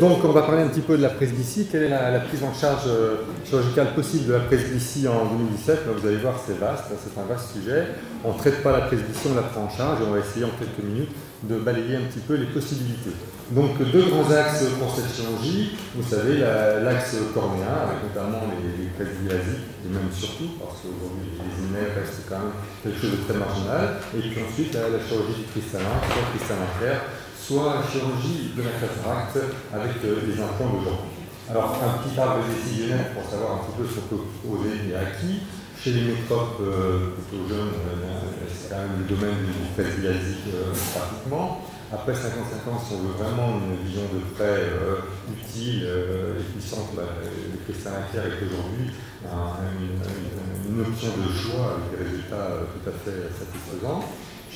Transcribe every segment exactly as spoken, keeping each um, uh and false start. Donc on va parler un petit peu de la presbytie. Quelle est la, la prise en charge euh, chirurgicale possible de la presbytie en deux mille dix-sept? Vous allez voir, c'est vaste, c'est un vaste sujet. On ne traite pas la presbytie, on la prend en charge et on va essayer en quelques minutes de balayer un petit peu les possibilités. Donc deux grands axes pour cette chirurgie. Vous savez, l'axe la, cornéen, avec notamment les, les presbyLASIK, et même surtout, parce qu'aujourd'hui les lumières restent quand même quelque chose de très marginal. Et puis ensuite, la, la chirurgie du cristallin, soit cristallin clair, soit la chirurgie de la cataracte avec euh, les implants de genre. Alors, un petit arbre décisionnaire pour savoir un petit peu ce qu'on peut proposer et à qui. Chez les métropes euh, plutôt jeunes, euh, c'est quand même le domaine du presbyLASIK euh, pratiquement. Après cinquante-cinq ans, si on veut vraiment une vision de près euh, utile euh, et puissante, bah, le cristallin clair est aujourd'hui un, une, une, une option de choix avec des résultats euh, tout à fait satisfaisants.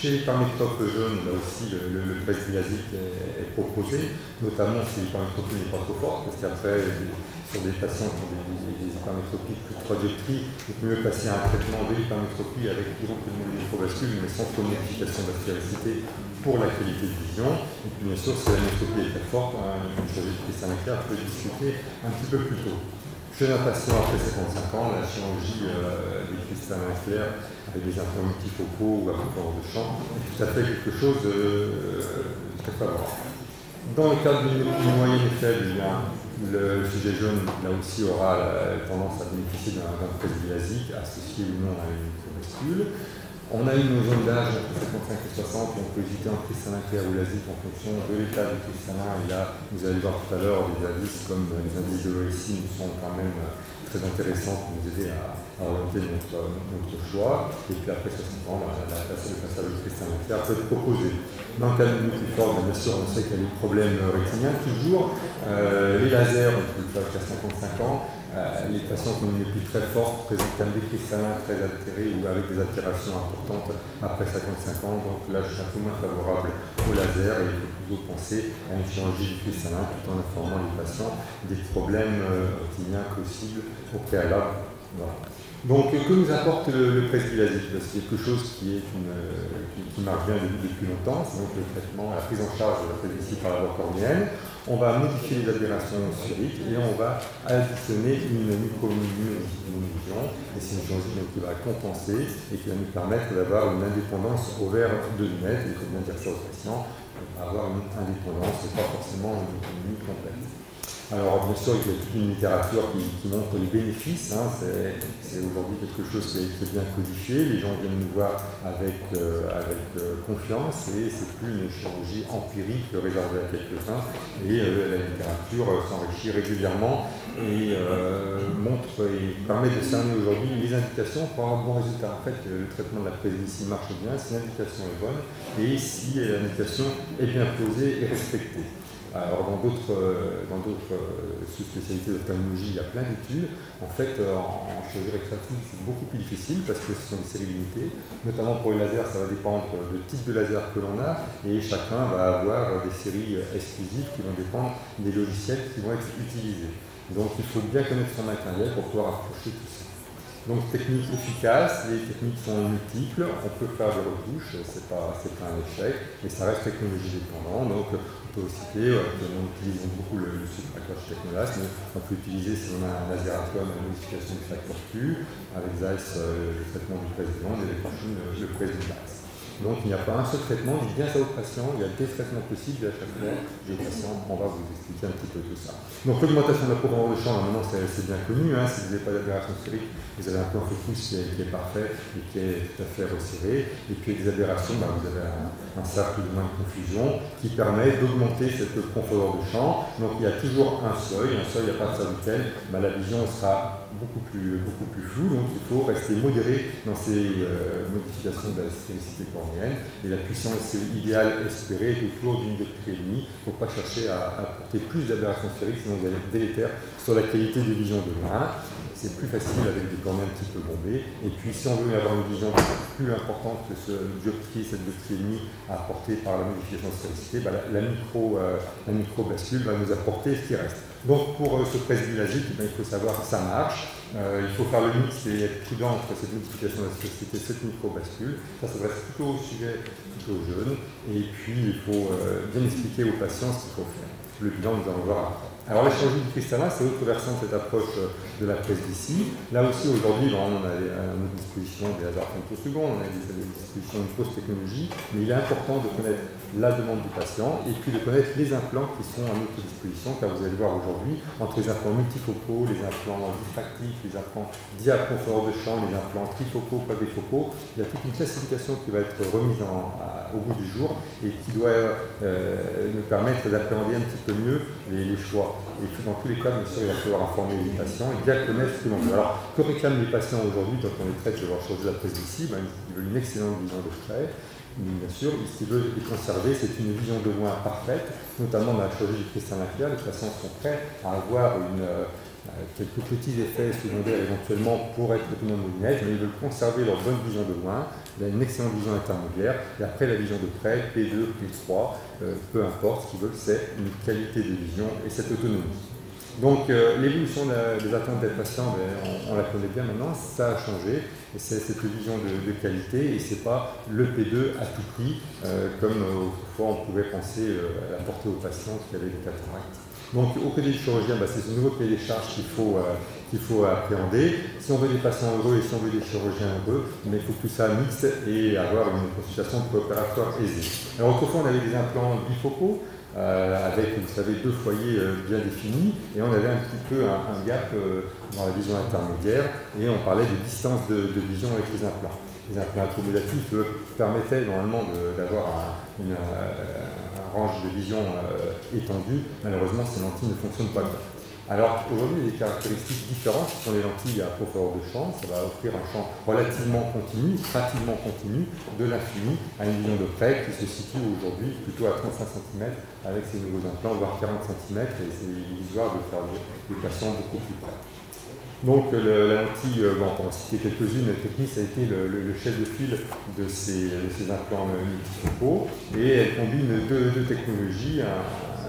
Chez les panoptiques jeunes, là aussi, le, le presbyLASIK est, est proposé, notamment si l'hypermétropie n'est pas trop forte, parce qu'après, sur des patients qui ont des, des hypermétropies plus trajectoires, il vaut mieux passer à un traitement de l'hypermétropie avec donc une microvascule, mais sans modification de la vascularité pour la qualité de vision. Et puis, bien sûr, si la métropie est très forte, une chirurgie cristallin clair peut discuter un petit peu plus tôt. Chez un patient après cinquante-cinq ans, la chirurgie euh, des cristallins clairs avec des implants multifocaux ou à confort de champ, tout à fait quelque chose de euh, très favorable. Dans le cadre du, du moyen et faible, le sujet jaune là aussi aura la tendance à bénéficier d'un presbyLASIK associé ou non à une microvascule. On a une zone d'âge entre cinquante-cinq et soixante, on peut hésiter entre cristallin clair ou LASIK en fonction de l'état du cristallin. Et là, vous allez voir tout à l'heure, des indices comme les indices de l'O S I sont quand même très intéressants pour nous aider à, à orienter notre, notre choix. Et puis après soixante ans, la, la place de passage de cristallin clair peut être proposée. Dans le cas de multiforme, bien sûr, on sait qu'il y a des problèmes rétiniens toujours. Euh, les lasers, on peut le faire jusqu'à cinquante-cinq ans. Euh, les patients qui ont une myopie très forte présentent quand même des cristallins très altérés ou avec des altérations importantes après cinquante-cinq ans. Donc là, je suis un peu moins favorable au laser et il faut plutôt penser à une chirurgie du cristallin tout en informant les patients des problèmes optimiens possibles au préalable. Voilà. Donc, que nous apporte le, le presbyLASIK? C'est quelque chose qui, est une, qui, qui marche bien depuis, depuis longtemps. C'est donc le traitement, la prise en charge de la presbytie par la voie cornéenne. On va modifier les aberrations sphériques et on va additionner une micro-vision. Et c'est une chirurgie qui va compenser et qui va nous permettre d'avoir une indépendance au verre de lunettes. Et comme on dit ça aux patients, on va avoir une indépendance et pas forcément une autonomie complète. Alors bien sûr, il y a toute une littérature qui, qui montre les bénéfices, hein. C'est aujourd'hui quelque chose qui est bien codifié, les gens viennent nous voir avec, euh, avec euh, confiance et c'est plus une chirurgie empirique réservée à quelques-uns et euh, la littérature s'enrichit régulièrement et euh, montre et permet de cerner aujourd'hui les indications pour avoir un bon résultat. En fait, le traitement de la presbytie marche bien si l'indication est bonne et si l'indication est bien posée et respectée. Alors dans d'autres euh, sous-spécialités d'ophtalmologie, il y a plein d'études. En fait, euh, en chirurgie réfractive, c'est beaucoup plus difficile parce que ce sont des séries limitées. Notamment pour les lasers, ça va dépendre du type de laser que l'on a et chacun va avoir des séries exclusives qui vont dépendre des logiciels qui vont être utilisés. Donc il faut bien connaître son matériel pour pouvoir approcher tout ça. Donc technique efficace, les techniques sont multiples, on peut faire des retouches, c'est pas, c'est pas un échec, mais ça reste technologie dépendant. Donc on peut aussi dire, on utilise beaucoup le, le supraclash technolas, mais on peut utiliser si on a un laser à la modification du facteur Q, avec ZEISS euh, le traitement du président et les machines le presbyLASIK. Donc il n'y a pas un seul traitement, je dis bien ça aux patients, il y a des traitements possibles à chaque fois. J'ai des patients, on va vous expliquer un petit peu tout ça. Donc l'augmentation de la profondeur de champ, maintenant c'est bien connu, hein. Si vous n'avez pas d'aberration sphérique, vous avez un plan focus qui est, qui est parfait et qui est tout à fait resserré. Et puis avec des aberrations, bah, vous avez un, un cercle de moins de confusion qui permet d'augmenter cette profondeur de champ. Donc il y a toujours un seuil, un seuil à partir duquel bah, la vision sera beaucoup plus, beaucoup plus floue, donc il faut rester modéré dans ces euh, modifications de la sphéricité cornéenne et la puissance idéale espérée est autour d'une dioptrie et demie. Il ne faut pas chercher à apporter plus d'aberrations sphériques, sinon vous allez être délétère sur la qualité des visions de l'un. C'est plus facile avec des cornées un petit peu bombées. Et puis si on veut avoir une vision plus importante que ce dioptrie, cette dioptrie et demie apportée par la modification de sphéricité, bah, la, la micro, euh, la micro bascule va nous apporter ce qui reste. Donc pour euh, ce presbyLASIK, eh bien, il faut savoir que ça marche. Euh, il faut faire le mix et être prudent entre cette multiplication de la spécificité et cette microbascule. Ça s'adresse plutôt au sujet, plutôt aux jeunes. Et puis, il faut euh, bien expliquer aux patients ce qu'il faut faire. Le bilan, nous allons voir après. Alors, la chirurgie du cristallin, c'est l'autre versant de cette approche de la presbytie. Là aussi, aujourd'hui, on a à notre disposition des hasards femtosecondes, on a à notre disposition une fausse technologie, mais il est important de connaître la demande du patient et puis de connaître les implants qui sont à notre disposition, car vous allez voir aujourd'hui, entre les implants multifocaux, les implants diffractifs, les implants diaconfort de champ, les implants trifocaux, pas bifocaux, il y a toute une classification qui va être remise en, à, au bout du jour et qui doit euh, nous permettre d'appréhender un petit peu mieux les, les choix. Et dans tous les cas, bien sûr, il va falloir informer les patients et bien connaître ce que l'on veut. Alors, que réclament les patients aujourd'hui quand on les traite de leur chose de la presbytie? Ben, ils veulent une excellente vision de près. Bien sûr, ce qu'ils veulent les conserver, c'est une vision de loin parfaite, notamment dans la chirurgie du cristallin clair. Les patients sont prêts à avoir une, euh, quelques petits effets secondaires éventuellement pour être autonomes aux lunettes, mais ils veulent conserver leur bonne vision de loin. Il a une excellente vision intermédiaire, et après la vision de près, P deux, P trois, euh, peu importe, ce qu'ils veulent, c'est une qualité de vision et cette autonomie. Donc euh, l'évolution de des attentes des patients, ben, on, on la connaît bien maintenant, ça a changé, et c'est cette vision de, de qualité, et c'est pas le P deux à tout prix, euh, comme autrefois on pouvait penser euh, à la porter aux patients qui avaient des cataractes. Donc au côté du chirurgien, bah, c'est ce nouveau cahier des charges qu'il faut, euh, qu'il faut appréhender. Si on veut des patients heureux et si on veut des chirurgiens heureux, mais il faut que tout ça mixe et avoir une consultation préopératoire aisée. Alors autrefois, on avait des implants bifocaux, euh, avec, vous savez, deux foyers euh, bien définis, et on avait un petit peu un, un gap euh, dans la vision intermédiaire, et on parlait de distance de, de vision avec les implants. Les implants accommodatifs euh, permettaient normalement d'avoir un, une... Euh, range de vision euh, étendue, malheureusement ces lentilles ne fonctionnent pas bien. Alors aujourd'hui, il y a des caractéristiques différentes qui sont les lentilles à profondeur de champ. Ça va offrir un champ relativement continu, pratiquement continu, de l'infini à une vision de près qui se situe aujourd'hui plutôt à trente-cinq centimètres avec ces nouveaux implants, voire quarante centimètres, et c'est illusoire de faire des patients beaucoup plus près. Donc le, la lentille, euh, bon, on va citer quelques-unes, la technique, ça a été le, le, le chef de file de ces, de ces implants multifocaux, et elle combine deux, deux technologies, un,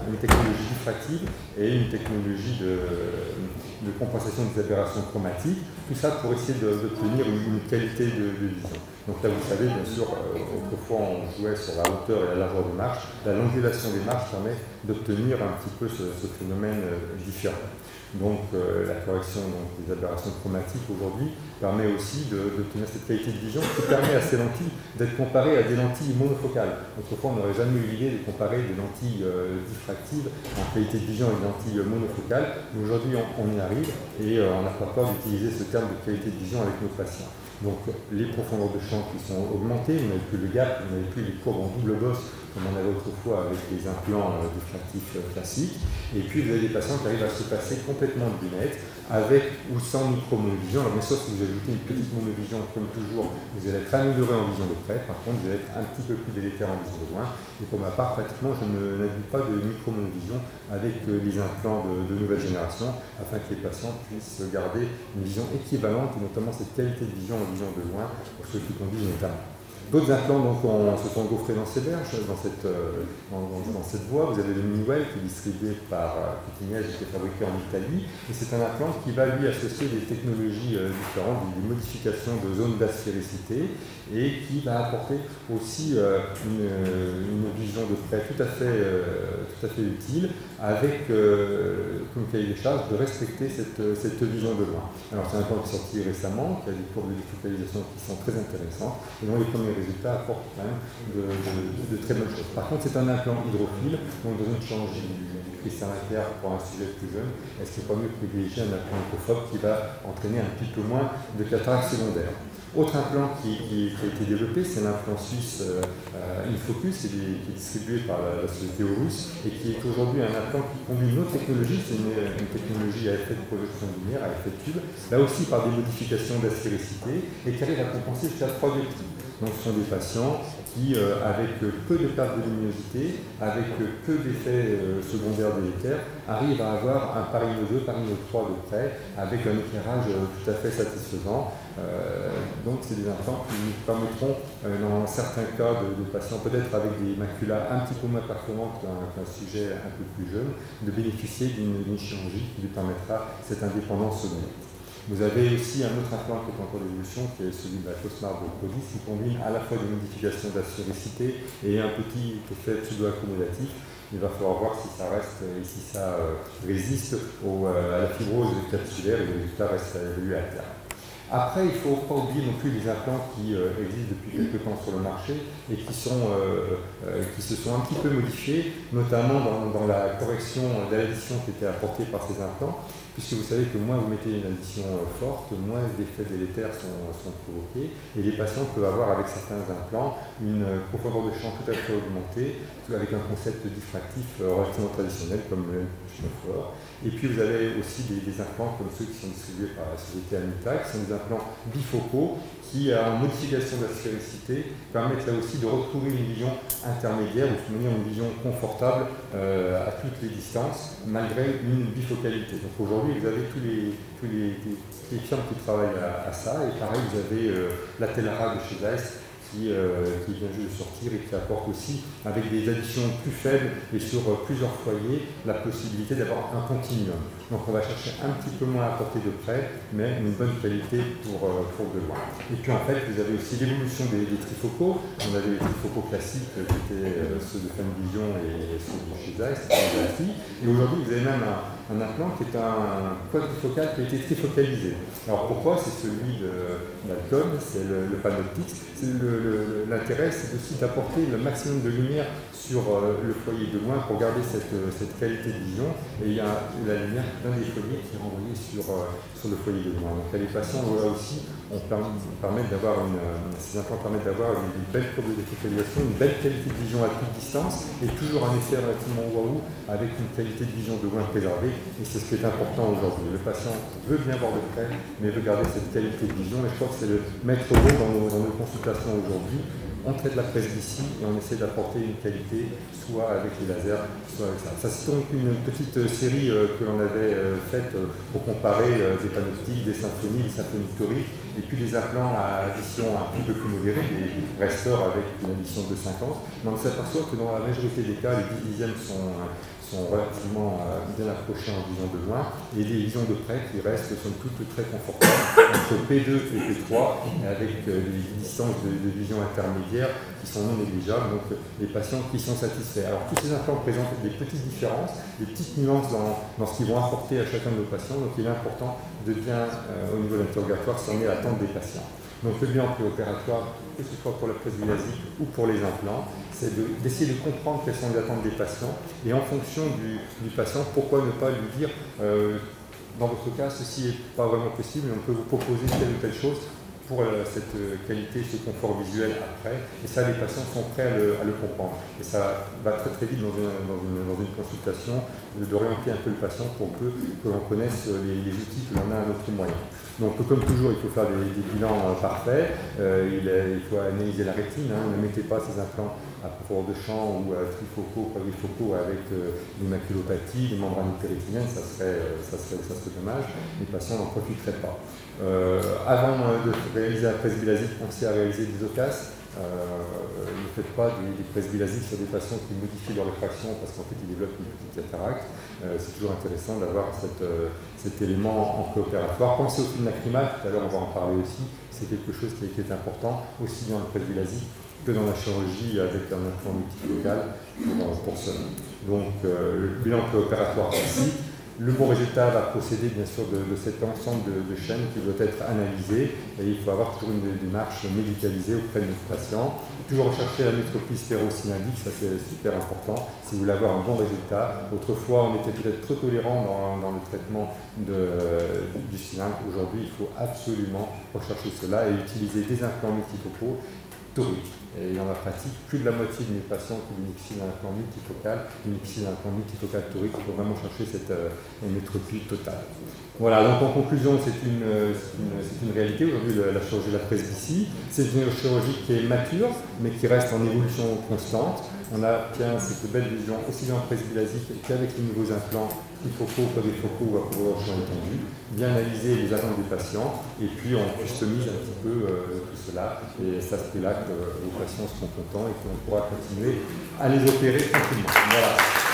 une technologie diffractive et une technologie de, de compensation des aberrations chromatiques, tout ça pour essayer d'obtenir une, une qualité de, de vision. Donc là, vous savez, bien sûr, autrefois on jouait sur la hauteur et la largeur des marches, la l'angulation des marches permet d'obtenir un petit peu ce, ce phénomène différent. Donc euh, la correction donc, des aberrations chromatiques aujourd'hui permet aussi d'obtenir cette qualité de vision qui permet à ces lentilles d'être comparées à des lentilles monofocales. Autrefois, on n'aurait jamais eu l'idée de comparer des lentilles euh, diffractives en qualité de vision à des lentilles monofocales. Aujourd'hui, on, on y arrive et euh, on n'a pas peur d'utiliser ce terme de qualité de vision avec nos patients. Donc les profondeurs de champ qui sont augmentées, vous n'avez plus le gap, vous n'avez plus les courbes en double bosse comme on avait autrefois avec les implants euh, diffractifs euh, classiques. Et puis vous avez des patients qui arrivent à se passer complètement de lunettes avec ou sans micro-monovision. Alors mais sauf si vous ajoutez une petite monovision comme toujours, vous allez être amélioré en vision de près, par contre vous allez être un petit peu plus délétère en vision de loin. Et pour ma part, pratiquement je ne n'ajoute pas de micro-monovision avec euh, les implants de, de nouvelle génération afin que les patients puissent garder une vision équivalente, et notamment cette qualité de vision en vision de loin pour ceux qui conduisent notamment. D'autres implants donc, on, se sont gaufrés dans ces berges, dans cette, euh, dans, dans cette voie. Vous avez le Minwell qui est distribué par Cotignac euh, et qui est fabriqué en Italie. Et c'est un implant qui va lui associer des technologies euh, différentes, des modifications de zones d'aspéricité et qui va apporter aussi euh, une, une vision de près tout à fait, euh, tout à fait utile avec euh, comme cahier des charges de respecter cette, cette vision de loin. Alors c'est un implant qui est sorti récemment, qui a des courbes de défocalisation qui sont très intéressantes et dont les premiers résultats apportent quand même de, de, de très bonnes choses. Par contre, c'est un implant hydrophile, donc dans une chirurgie du cristallin clair pour un sujet plus jeune, est-ce qu'il n'est pas mieux privilégier un implant hypophobe qui va entraîner un petit peu moins de cataractes secondaires? Autre implant qui, qui, qui a été développé, c'est l'implant suisse euh, Infocus, qui est distribué par la, la société Orus, et qui est aujourd'hui un implant qui combine nos technologies, c'est une, une technologie à effet de projection lunaire, à effet de tube, là aussi par des modifications d'aspéricité, et qui arrive à compenser jusqu'à trois dioptries. Donc ce sont des patients qui, euh, avec peu de perte de luminosité, avec peu d'effets euh, secondaires délétères, arrivent à avoir un Paris deux, Paris trois de près, avec un éclairage euh, tout à fait satisfaisant. Euh, donc c'est des implants qui nous permettront, euh, dans certains cas de, de patients, peut-être avec des maculas un petit peu moins performantes qu'un sujet un peu plus jeune, de bénéficier d'une chirurgie qui lui permettra cette indépendance secondaire. Vous avez aussi un autre implant qui est en cours d'évolution, qui est celui de la Fosmar de prodis, qui combine à la fois des modifications d'assuricité et un petit effet pseudo-accommodatif. Il va falloir voir si ça reste et si ça euh, résiste au, euh, à la fibrose capsulaire et le résultat reste à évoluer à terme. Après, il ne faut pas oublier non plus les implants qui euh, existent depuis quelques temps sur le marché et qui, sont, euh, euh, qui se sont un petit peu modifiés, notamment dans, dans la correction de l'addition qui était apportée par ces implants, puisque vous savez que moins vous mettez une addition forte, moins les effets délétères sont, sont provoqués, et les patients peuvent avoir avec certains implants une profondeur de champ tout à fait augmentée, avec un concept diffractif relativement traditionnel comme le Christophe. Et puis vous avez aussi des, des implants comme ceux qui sont distribués par la société Anutax, qui sont des implants bifocaux qui, en modification de la sphéricité, permettent là aussi de retrouver une vision intermédiaire, ou de manière une vision confortable euh, à toutes les distances, malgré une bifocalité. Donc aujourd'hui, vous avez tous les, tous les, les, les firmes qui travaillent à, à ça, et pareil, vous avez euh, la Telara de chez ZEISS, Qui, euh, qui vient juste de sortir et qui apporte aussi, avec des additions plus faibles et sur euh, plusieurs foyers, la possibilité d'avoir un continuum. Donc on va chercher un petit peu moins à portée de près, mais une bonne qualité pour, euh, pour de loin. Et puis en fait, vous avez aussi l'évolution des, des trifocaux. On avait les trifocaux classiques, qui étaient euh, ceux de FineVision et ceux de chez ZEISS, et aujourd'hui vous avez même un un implant qui est un quadrifocal qui a été trifocalisé. Alors pourquoi? C'est celui d'Alcom, c'est le, le panoptique. L'intérêt, c'est aussi d'apporter le maximum de lumière sur euh, le foyer de loin pour garder cette, cette qualité de vision. Et il y a la lumière d'un des foyers qui est renvoyée sur, euh, sur le foyer de loin. Donc les patients, là aussi, on permet, on permet une, euh, ces implants permettent d'avoir une, une belle courbe de défocalisation, une belle qualité de vision à toute distance et toujours un effet relativement waouh avec une qualité de vision de loin préservée. Et c'est ce qui est important aujourd'hui. Le patient veut bien voir de près, mais veut garder cette qualité de vision. Et je crois que c'est le maître mot dans nos, dans nos consultations aujourd'hui. On traite la presbytie et on essaie d'apporter une qualité, soit avec les lasers, soit avec ça. Ça c'est donc une petite série euh, que l'on avait euh, faite euh, pour comparer euh, des panoptiques, des symphonies, des symphonies toriques, et puis les implants à addition un petit peu plus modérée, des restores avec une addition de cinquante. Mais on s'aperçoit que dans la majorité des cas, les dix dixièmes sont... Euh, sont relativement bien approchés en vision de loin, et des visions de près qui restent sont toutes très confortables entre P deux et P trois, avec des distances de, de vision intermédiaires qui sont non négligeables, donc les patients qui sont satisfaits. Alors tous ces implants présentent des petites différences, des petites nuances dans, dans ce qu'ils vont apporter à chacun de nos patients, donc il est important de bien, euh, au niveau de l'interrogatoire, s'en est à l'attente des patients. Donc le bilan préopératoire, que ce soit pour la presbyLASIK ou pour les implants, c'est d'essayer de, de comprendre quelles sont les attentes des patients et en fonction du, du patient, pourquoi ne pas lui dire euh, dans votre cas, ceci n'est pas vraiment possible, mais on peut vous proposer telle ou telle chose pour euh, cette euh, qualité, ce confort visuel après. Et ça, les patients sont prêts à le, à le comprendre. Et ça va très très vite dans une, dans une, dans une consultation, d'orienter un peu le patient pour que, que l'on connaisse les, les outils que l'on a à notre moyen. Donc comme toujours, il faut faire des, des bilans parfaits, euh, il, il faut analyser la rétine, hein. Ne mettez pas ces implants à profondeur de champ ou à trifocaux, quadrifocaux avec euh, des maculopathie, des membranes périnéennes, ça serait, euh, ça, serait, ça serait dommage, les patients n'en profiteraient pas. Euh, avant euh, de réaliser la presbyLASIK, pensez à réaliser des ocas. Euh, ne faites pas des, des presbyLASIK sur des patients qui modifient leur réfraction parce qu'en fait ils développent une petite cataracte. Euh, c'est toujours intéressant d'avoir euh, cet élément en coopératoire. Pensez au film lacrymal, tout à l'heure on va en parler aussi, c'est quelque chose qui, qui est important aussi dans le presbyLASIK que dans la chirurgie avec un implant multifocal pour, pour cela. Donc euh, le bilan préopératoire classique. Le bon résultat va procéder bien sûr de, de cet ensemble de, de chaînes qui doit être analysé et il faut avoir toujours une démarche médicalisée auprès de notre patient. Toujours rechercher la métropie sphérosynalgique, ça c'est super important si vous voulez avoir un bon résultat. Autrefois on était peut-être trop tolérant dans, dans le traitement de, euh, du cylindre. Aujourd'hui il faut absolument rechercher cela et utiliser des implants multifocaux toriques. Et dans la pratique, plus de la moitié de mes patients qui bénéficient d'un implant multifocal, bénéficient d'un implant multifocal torique, il faut vraiment chercher cette euh, métropie totale. Voilà, donc en conclusion, c'est une, une, une réalité. Aujourd'hui, la, la chirurgie de la presbytie, c'est une chirurgie qui est mature, mais qui reste en évolution constante. On a bien cette belle vision aussi bien en presbyLASIK qu'avec les nouveaux implants trifocaux, quadrifocaux ou à pouvoir champ étendu, bien analyser les attentes des patients et puis on customise un petit peu euh, tout cela et ça c'est là que euh, les patients seront contents et qu'on pourra continuer à les opérer tranquillement. Voilà.